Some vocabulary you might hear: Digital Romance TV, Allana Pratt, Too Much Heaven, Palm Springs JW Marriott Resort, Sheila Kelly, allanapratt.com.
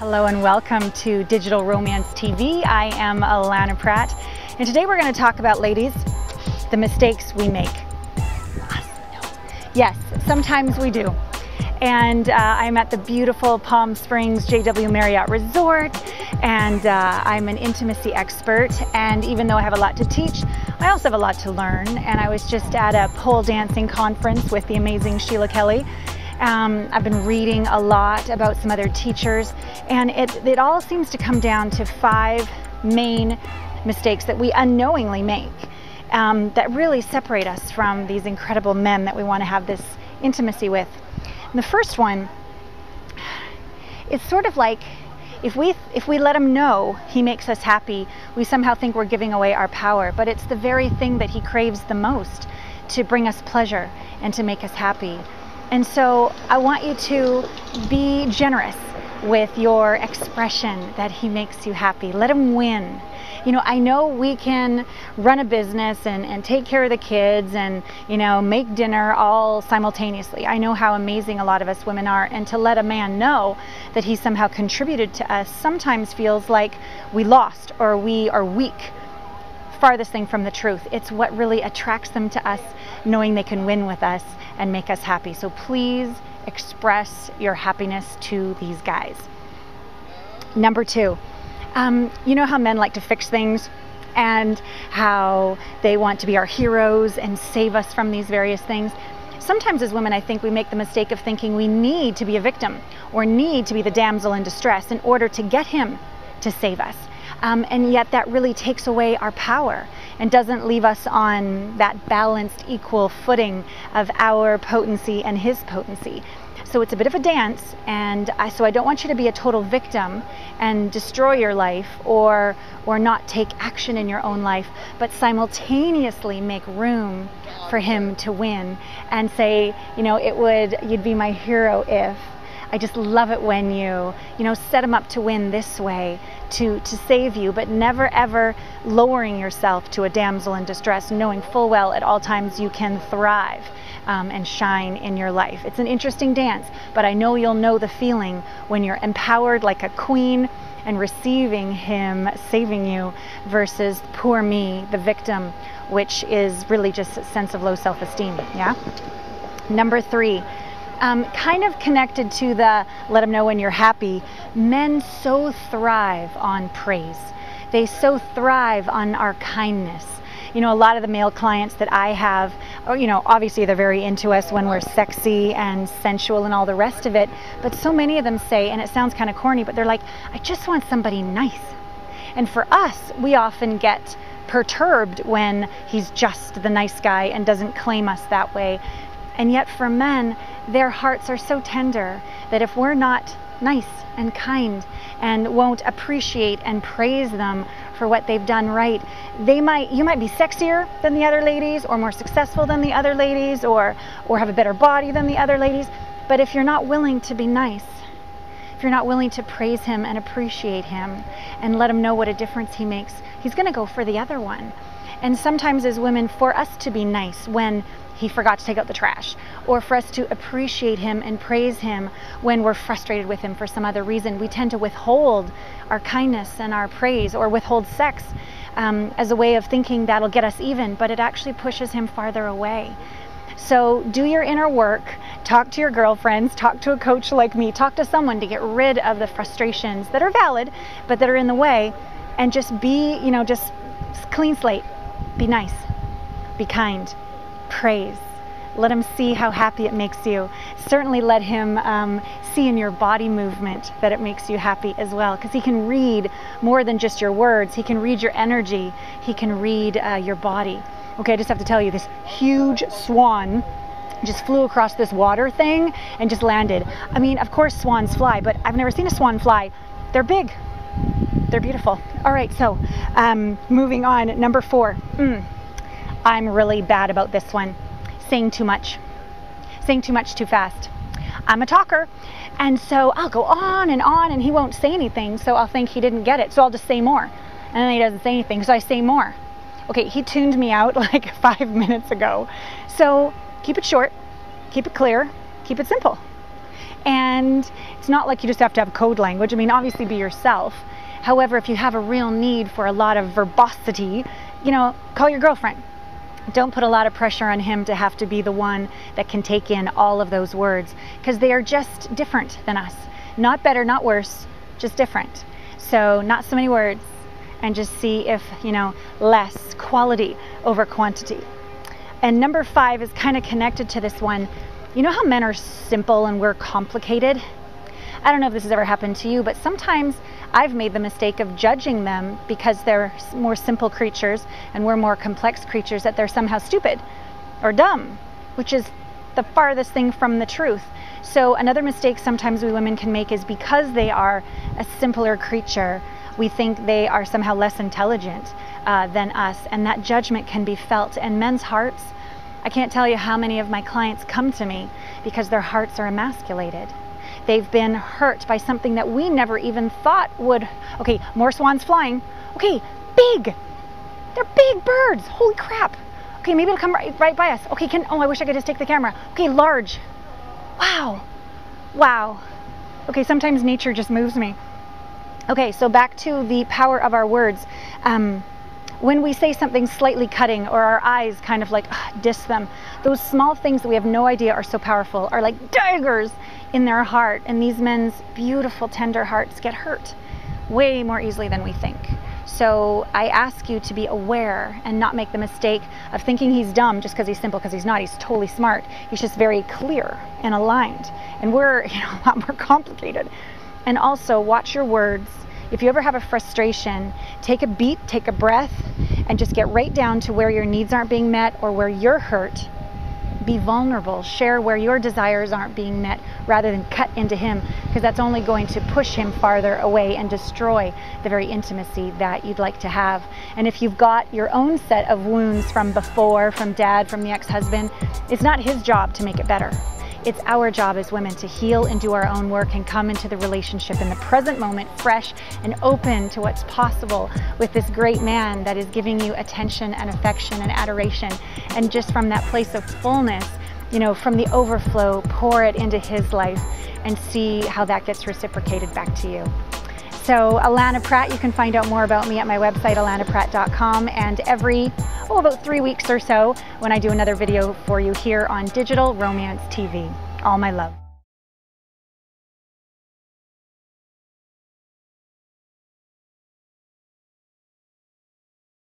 Hello and welcome to Digital Romance TV. I am Allana Pratt, and today we're going to talk about, ladies, the mistakes we make. Yes, sometimes we do. And I'm at the beautiful Palm Springs JW Marriott Resort, and I'm an intimacy expert. And even though I have a lot to teach, I also have a lot to learn. And I was just at a pole dancing conference with the amazing Sheila Kelly. I've been reading a lot about some other teachers, and it all seems to come down to 5 main mistakes that we unknowingly make that really separate us from these incredible men that we want to have this intimacy with. And the first one, it's sort of like if we let him know he makes us happy, we somehow think we're giving away our power, but it's the very thing that he craves the most, to bring us pleasure and to make us happy. And so I want you to be generous with your expression that he makes you happy. Let him win. You know, I know we can run a business and take care of the kids and, you know, make dinner all simultaneously. I know how amazing a lot of us women are. And to let a man know that he somehow contributed to us sometimes feels like we lost or we are weak. Farthest thing from the truth. It's what really attracts them to us, knowing they can win with us and make us happy. So please express your happiness to these guys. Number 2, you know how men like to fix things and how they want to be our heroes and save us from these various things. Sometimes as women, I think we make the mistake of thinking we need to be a victim or need to be the damsel in distress in order to get him to save us. And yet that really takes away our power and doesn't leave us on that balanced, equal footing of our potency and his potency. So it's a bit of a dance, and so I don't want you to be a total victim and destroy your life or not take action in your own life, but simultaneously make room for him to win and say, you know, you'd be my hero if. I just love it when you set him up to win this way, to save you, but never ever lowering yourself to a damsel in distress, knowing full well at all times you can thrive and shine in your life. It's an interesting dance, but I know you'll know the feeling when you're empowered like a queen and receiving him saving you versus poor me, the victim, which is really just a sense of low self-esteem, yeah? Number 3. Kind of connected to the let them know when you're happy, men so thrive on praise. They so thrive on our kindness. You know, a lot of the male clients that I have, you know, obviously they're very into us when we're sexy and sensual and all the rest of it, but so many of them say, and it sounds kind of corny, but they're like, I just want somebody nice. And for us, we often get perturbed when he's just the nice guy and doesn't claim us that way. And yet for men, their hearts are so tender that if we're not nice and kind and won't appreciate and praise them for what they've done right, you might be sexier than the other ladies or more successful than the other ladies or have a better body than the other ladies. But if you're not willing to be nice, if you're not willing to praise him and appreciate him and let him know what a difference he makes, he's going to go for the other one. And sometimes as women, for us to be nice when he forgot to take out the trash, or for us to appreciate him and praise him when we're frustrated with him for some other reason, we tend to withhold our kindness and our praise, or withhold sex as a way of thinking that'll get us even, but it actually pushes him farther away. So do your inner work, talk to your girlfriends, talk to a coach like me, talk to someone to get rid of the frustrations that are valid, but that are in the way, and just be, you know, just clean slate, be nice, be kind. Praise. Let him see how happy it makes you. Certainly let him see in your body movement that it makes you happy as well, because he can read more than just your words. He can read your energy. He can read your body. Okay, I just have to tell you, this huge swan just flew across this water thing and just landed. I mean, of course swans fly, but I've never seen a swan fly. They're big. They're beautiful. All right, so moving on, number 4. I'm really bad about this one. Saying too much too fast. I'm a talker, and so I'll go on and he won't say anything, so I'll think he didn't get it, so I'll just say more. And then he doesn't say anything, so I say more. Okay, he tuned me out like 5 minutes ago. So keep it short, keep it clear, keep it simple. And it's not like you just have to have code language. I mean, obviously be yourself. However, if you have a real need for a lot of verbosity, you know, call your girlfriend. Don't put a lot of pressure on him to have to be the one that can take in all of those words, because they are just different than us. Not better, not worse, just different. So not so many words, and just see if, you know, less quality over quantity. And number 5 is kind of connected to this one. You know how men are simple and we're complicated? I don't know if this has ever happened to you, but sometimes I've made the mistake of judging them because they're more simple creatures and we're more complex creatures, that they're somehow stupid or dumb, which is the farthest thing from the truth. So another mistake sometimes we women can make is, because they are a simpler creature, we think they are somehow less intelligent than us, and that judgment can be felt. And men's hearts, I can't tell you how many of my clients come to me because their hearts are emasculated. They've been hurt by something that we never even thought would, okay, more swans flying. Okay, big. They're big birds. Holy crap. Okay, maybe it'll come right by us. Okay, oh, I wish I could just take the camera. Okay, large. Wow. Wow. Okay, sometimes nature just moves me. Okay, so back to the power of our words. When we say something slightly cutting, or our eyes kind of like diss them, those small things that we have no idea are so powerful are like daggers in their heart, and these men's beautiful, tender hearts get hurt way more easily than we think. So I ask you to be aware and not make the mistake of thinking he's dumb just because he's simple, because he's not. He's totally smart. He's just very clear and aligned, and we're, you know, a lot more complicated. And also watch your words. If you ever have a frustration, take a beat, take a breath, and just get right down to where your needs aren't being met or where you're hurt. Be vulnerable. Share where your desires aren't being met, rather than cut into him, because that's only going to push him farther away and destroy the very intimacy that you'd like to have. And if you've got your own set of wounds from before, from dad, from the ex-husband, it's not his job to make it better. It's our job as women to heal and do our own work and come into the relationship in the present moment, fresh and open to what's possible with this great man that is giving you attention and affection and adoration. And just from that place of fullness, you know, from the overflow, pour it into his life and see how that gets reciprocated back to you. So Allana Pratt, you can find out more about me at my website, allanapratt.com, and every, about 3 weeks or so, when I do another video for you here on Digital Romance TV. All my love.